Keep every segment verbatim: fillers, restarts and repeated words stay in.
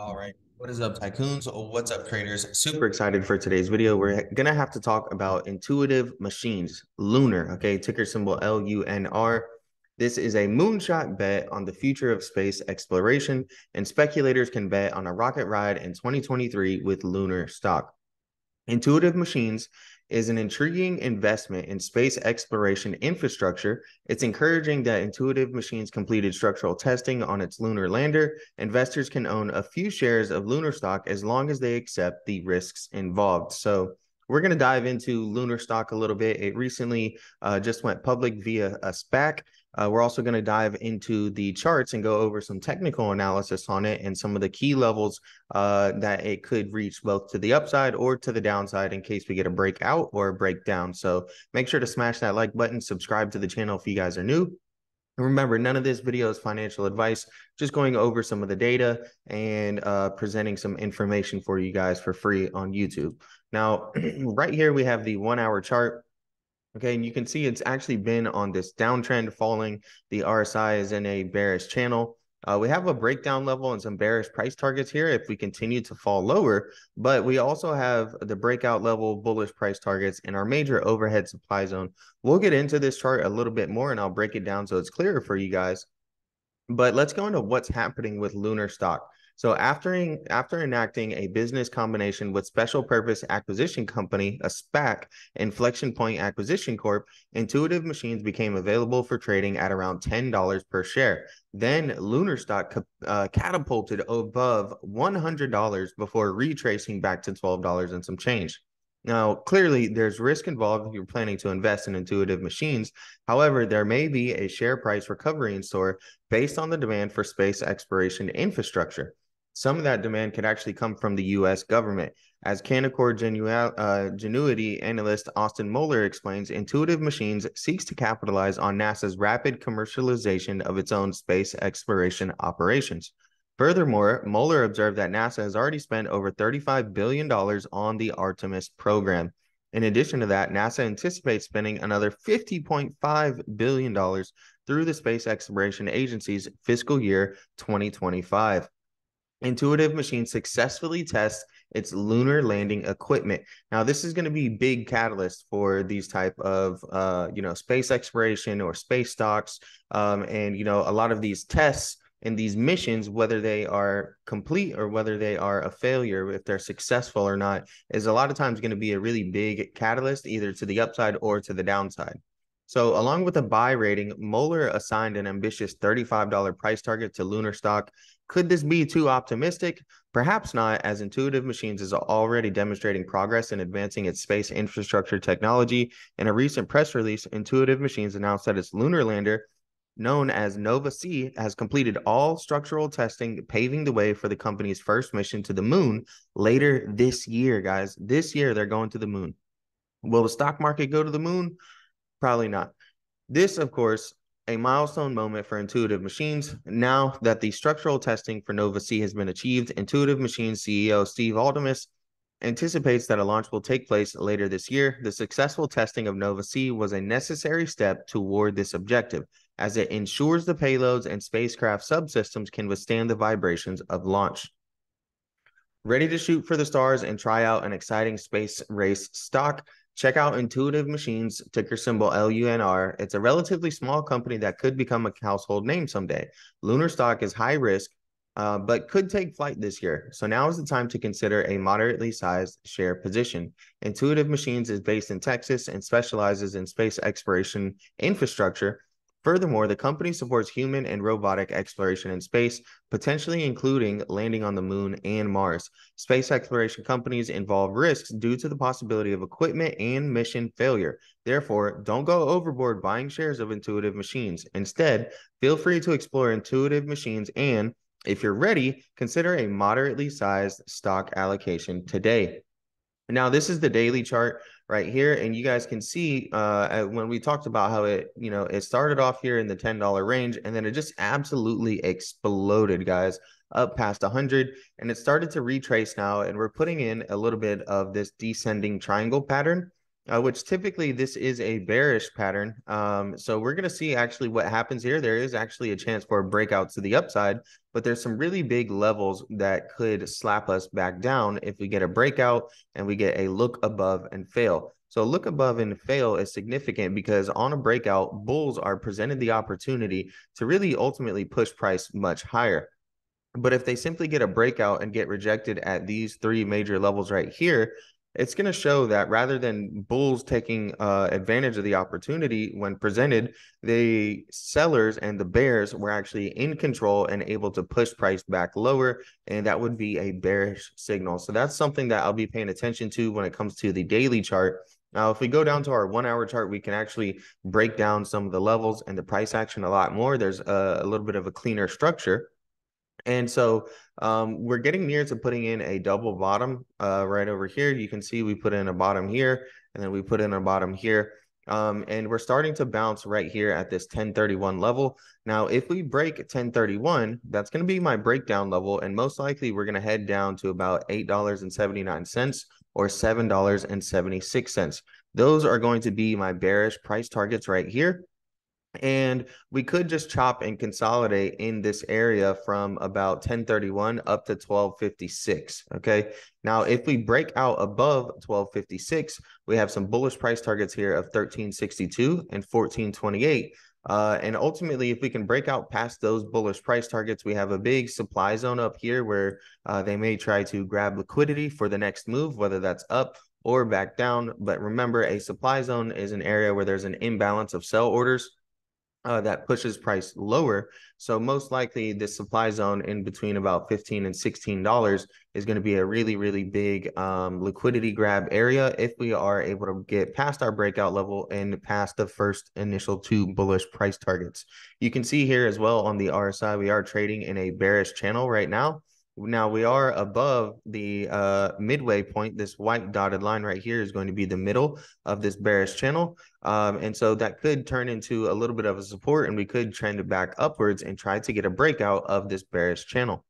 All right. What is up, tycoons? What's up, traders? Super excited for today's video. We're going to have to talk about Intuitive Machines, LUNR, okay, ticker symbol L U N R. This is a moonshot bet on the future of space exploration, and speculators can bet on a rocket ride in twenty twenty-three with LUNR stock. Intuitive Machines is an intriguing investment in space exploration infrastructure. It's encouraging that Intuitive Machines completed structural testing on its lunar lander. Investors can own a few shares of LUNR stock as long as they accept the risks involved. So we're going to dive into LUNR stock a little bit. It recently uh, just went public via a SPAC. Uh, we're also going to dive into the charts and go over some technical analysis on it and some of the key levels uh, that it could reach, both to the upside or to the downside, in case we get a breakout or a breakdown. So make sure to smash that like button, subscribe to the channel if you guys are new. And remember, none of this video is financial advice, just going over some of the data and uh, presenting some information for you guys for free on YouTube. Now, right here, we have the one hour chart. Okay, and you can see it's actually been on this downtrend falling. The R S I is in a bearish channel. Uh, we have a breakdown level and some bearish price targets here if we continue to fall lower, but we also have the breakout level, bullish price targets, and our major overhead supply zone. We'll get into this chart a little bit more, and I'll break it down so it's clearer for you guys. But let's go into what's happening with LUNR stock. So after, after enacting a business combination with Special Purpose Acquisition Company, a SPAC, Inflection Point Acquisition Corp, Intuitive Machines became available for trading at around ten dollars per share. Then LUNR stock uh, catapulted above one hundred dollars before retracing back to twelve dollars and some change. Now, clearly, there's risk involved if you're planning to invest in Intuitive Machines. However, there may be a share price recovery in store based on the demand for space exploration infrastructure. Some of that demand could actually come from the U S government. As Canaccord Genuity analyst Austin Moeller explains, Intuitive Machines seeks to capitalize on NASA's rapid commercialization of its own space exploration operations. Furthermore, Moeller observed that NASA has already spent over thirty-five billion dollars on the Artemis program. In addition to that, NASA anticipates spending another fifty point five billion dollars through the Space Exploration Agency's fiscal year twenty twenty-five. Intuitive Machines successfully tests its lunar landing equipment. Now, this is going to be a big catalyst for these type of, uh, you know, space exploration or space stocks. Um, and, you know, a lot of these tests and these missions, whether they are complete or whether they are a failure, if they're successful or not, is a lot of times going to be a really big catalyst, either to the upside or to the downside. So along with a buy rating, Moeller assigned an ambitious thirty-five dollar price target to LUNR stock. Could this be too optimistic? Perhaps not, as Intuitive Machines is already demonstrating progress in advancing its space infrastructure technology. In a recent press release, Intuitive Machines announced that its lunar lander, known as Nova C, has completed all structural testing, paving the way for the company's first mission to the moon later this year, guys. This year, they're going to the moon. Will the stock market go to the moon? Probably not. This, of course, a milestone moment for Intuitive Machines. Now that the structural testing for Nova C has been achieved, Intuitive Machines C E O Steve Altemus anticipates that a launch will take place later this year. The successful testing of Nova C was a necessary step toward this objective, as it ensures the payloads and spacecraft subsystems can withstand the vibrations of launch. Ready to shoot for the stars and try out an exciting space race stock? Check out Intuitive Machines, ticker symbol L U N R. It's a relatively small company that could become a household name someday. LUNR stock is high risk, uh, but could take flight this year. So now is the time to consider a moderately sized share position. Intuitive Machines is based in Texas and specializes in space exploration infrastructure. Furthermore, the company supports human and robotic exploration in space, potentially including landing on the moon and Mars. Space exploration companies involve risks due to the possibility of equipment and mission failure. Therefore, don't go overboard buying shares of Intuitive Machines. Instead, feel free to explore Intuitive Machines and, if you're ready, consider a moderately sized stock allocation today. Now, this is the daily chart right here, and you guys can see uh, when we talked about how it, you know, it started off here in the ten dollar range, and then it just absolutely exploded, guys, up past one hundred, and it started to retrace now, and we're putting in a little bit of this descending triangle pattern. uh, which typically this is a bearish pattern. Um, so we're going to see actually what happens here. There is actually a chance for a breakout to the upside, but there's some really big levels that could slap us back down if we get a breakout and we get a look above and fail. So look above and fail is significant because on a breakout, bulls are presented the opportunity to really ultimately push price much higher. But if they simply get a breakout and get rejected at these three major levels right here, it's going to show that rather than bulls taking uh, advantage of the opportunity when presented, the sellers and the bears were actually in control and able to push price back lower, and that would be a bearish signal. So that's something that I'll be paying attention to when it comes to the daily chart. Now, if we go down to our one hour chart, we can actually break down some of the levels and the price action a lot more. There's a, a little bit of a cleaner structure. And so um, we're getting near to putting in a double bottom uh, right over here. You can see we put in a bottom here, and then we put in a bottom here. Um, and we're starting to bounce right here at this ten thirty-one level. Now, if we break ten thirty-one, that's going to be my breakdown level. And most likely, we're going to head down to about eight dollars and seventy-nine cents or seven dollars and seventy-six cents. Those are going to be my bearish price targets right here. And we could just chop and consolidate in this area from about ten thirty-one up to twelve fifty-six. Okay. Now, if we break out above twelve fifty-six, we have some bullish price targets here of thirteen sixty-two and fourteen twenty-eight. Uh, and ultimately, if we can break out past those bullish price targets, we have a big supply zone up here where uh, they may try to grab liquidity for the next move, whether that's up or back down. But remember, a supply zone is an area where there's an imbalance of sell orders. Uh, that pushes price lower. So most likely this supply zone in between about fifteen and sixteen dollars is going to be a really, really big um, liquidity grab area if we are able to get past our breakout level and past the first initial two bullish price targets. You can see here as well on the R S I, we are trading in a bearish channel right now. Now we are above the uh, midway point. This white dotted line right here is going to be the middle of this bearish channel. Um, and so that could turn into a little bit of a support, and we could trend it back upwards and try to get a breakout of this bearish channel.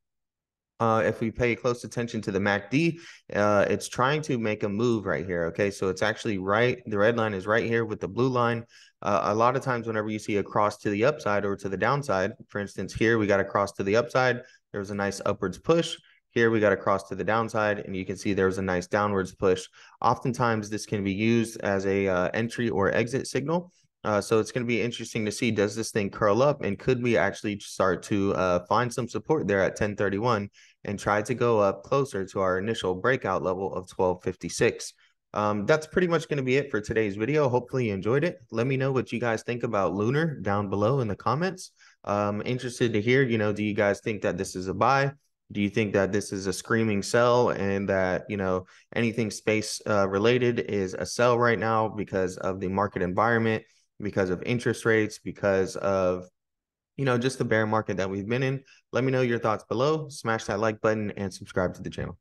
Uh, if we pay close attention to the M A C D, uh, it's trying to make a move right here. Okay, so it's actually right. The red line is right here with the blue line. Uh, a lot of times whenever you see a cross to the upside or to the downside, for instance, here we got a cross to the upside. There was a nice upwards push. Here we got a cross to the downside, and you can see there was a nice downwards push. Oftentimes this can be used as a uh, entry or exit signal. Uh, so it's going to be interesting to see, does this thing curl up, and could we actually start to uh, find some support there at ten thirty-one and try to go up closer to our initial breakout level of twelve fifty-six. Um, that's pretty much going to be it for today's video. Hopefully you enjoyed it. Let me know what you guys think about L U N R down below in the comments. I'm interested to hear, you know, do you guys think that this is a buy? Do you think that this is a screaming sell, and that, you know, anything space uh, related is a sell right now because of the market environment, because of interest rates, because of, you know, just the bear market that we've been in? Let me know your thoughts below. Smash that like button and subscribe to the channel.